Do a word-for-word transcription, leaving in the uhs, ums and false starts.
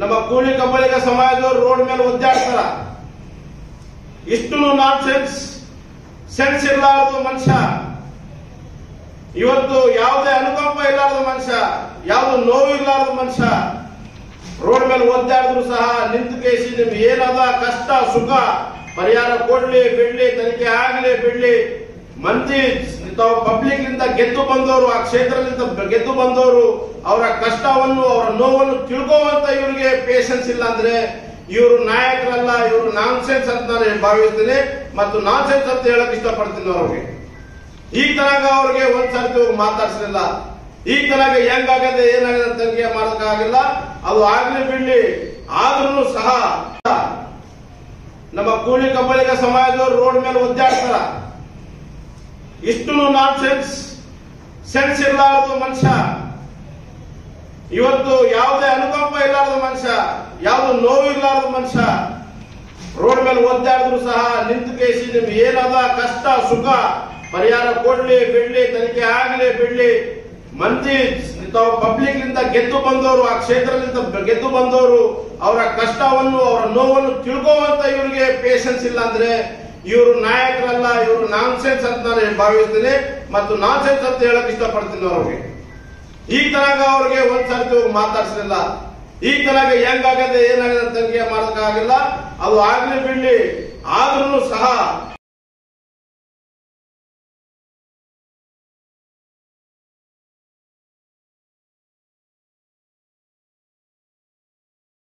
ನಮ್ಮ ಕೂಲಿ ಕಂಬಳಿಗ ಸಮಾಜದವರು ರೋಡ್ ಮೇಲೆ ಒದ್ದಾಡ್ತಾರ ಇಷ್ಟುನು ನಾನ್ಸೆನ್ಸ್ ಸೆನ್ಸ್ ಇರಲಾರದ ಮನುಷ್ಯ ಇವತ್ತು ಯಾವದೇ ಅನುಕಂಪ ಇರಲಾರದ ಮನುಷ್ಯ ಯಾವದು ನೋವು ಇರಲಾರದ ಮನುಷ್ಯ ರೋಡ್ ಮೇಲೆ ಒದ್ದಾಡಿದ್ರು ಸಹ ನಿಂತುಕೇಶಿ ನಿಮಗೆ ಏನಾದ ಕಷ್ಟ ಸುಖ ಪರಿಹಾರ ಕೊಡ್ಲಿ ಬಿಡ್ಲಿ ತನಿಖೆ ಆಗಲಿ ಬಿಡ್ಲಿ ಮಂದಿ ತಾವು ಪಬ್ಲಿಕ್ ನಿಂದ ಗೆದ್ದು ಬಂದವರು ಆ ಕ್ಷೇತ್ರದಿಂದ ಗೆದ್ದು ಬಂದವರು ಅವರ ಕಷ್ಟವನ್ನು ಅವರ ನೋವನ್ನು ತಿಳ್ಕೊಳ್ಳುವಂತ ಇವರಿಗೆ ಪೇಷನ್ಸ್ ಇಲ್ಲ ಅಂದ್ರೆ ಇವರು ನಾಯಕರಲ್ಲ ಇವರು ನಾನ್ಸೆನ್ಸ್ ಅಂತ ನಾನು ಭಾವಿಸ್ತೀನಿ ಮತ್ತು ನಾನ್ಸೆನ್ಸ್ ಅಂತ ಹೇಳಕ್ ಇಷ್ಟಪಡ್ತೀನಿ ಅವ್ರಿಗೆ ಈ ತರಗ ಅವ್ರಿಗೆ ಒಂದ್ಸರ್ತಿ ಮಾತಾಡ್ಸಲಿಲ್ಲ ಈ ತರಗ ಹೆಂಗಾಗದೆ ಏನಾಗದೆ ತನಿಖೆ ಮಾಡೋಕ್ಕಾಗಿಲ್ಲ ಅದು ಆಗ್ಲಿ ಬಿಡ್ಲಿ ಆದ್ರೂ ಸಹ ನಮ್ಮ ಕೂಲಿ ಕಂಬಳಿಗ ಸಮಾಜದವರು ರೋಡ್ ಮೇಲೆ ಒದ್ದಾಡ್ತಾರ ಇಷ್ಟುನು ನಾನ್ಸೆನ್ಸ್ ಸೆನ್ಸ್ ಇರಲಾರದ ಮನುಷ್ಯ ಇವತ್ತು ಯಾವುದೇ ಅನುಕಂಪ ಇರಲಾರದ ಮನುಷ್ಯ ಯಾವುದು ನೋವು ಇರಲಾರದ ಮನುಷ್ಯ ರೋಡ್ ಮೇಲೆ ಒದ್ದಾಡಿದ್ರು ಸಹ ನಿಂತುಕೇಶಿ ನಿಮ್ಗೆ ಏನಾದ ಕಷ್ಟ ಸುಖ ಪರಿಹಾರ ಕೊಡ್ಲಿ ಬಿಡ್ಲಿ ತನಿಖೆ ಆಗಲಿ ಬಿಡ್ಲಿ ಮಂದಿ ತಾವು ಪಬ್ಲಿಕ್ ನಿಂದ ಗೆದ್ದು ಬಂದವರು ಆ ಕ್ಷೇತ್ರದಿಂದ ಗೆದ್ದು ಬಂದವರು ಅವರ ಕಷ್ಟವನ್ನು ಅವರ ನೋವನ್ನು ತಿಳ್ಕೊಳ್ಳುವಂತ ಇವರಿಗೆ ಪೇಷನ್ಸ್ ಇಲ್ಲ ಅಂದ್ರೆ ಇವರು ನಾಯಕರಲ್ಲ ಇವರು ನಾನ್ಸೆನ್ಸ್ ಅಂತ ನಾನು ಭಾವಿಸ್ತೀನಿ ಮತ್ತು ನಾನ್ಸೆನ್ಸ್ ಅಂತ ಹೇಳಕ್ ಇಷ್ಟಪಡ್ತೀನಿ ಅವ್ರಿಗೆ ಈ ತರಗ ಅವ್ರಿಗೆ ಒಂದ್ಸರ್ತಿ ಮಾತಾಡ್ಸಲಿಲ್ಲ ಈ ತರಗ ಹೆಂಗಾಗದೆ ಏನಾಗದೆ ತನಿಖೆ ಮಾಡೋಕ್ಕಾಗಿಲ್ಲ ಅದು ಆಗ್ಲಿ ಬಿಡ್ಲಿ ಆದ್ರೂ ಸಹ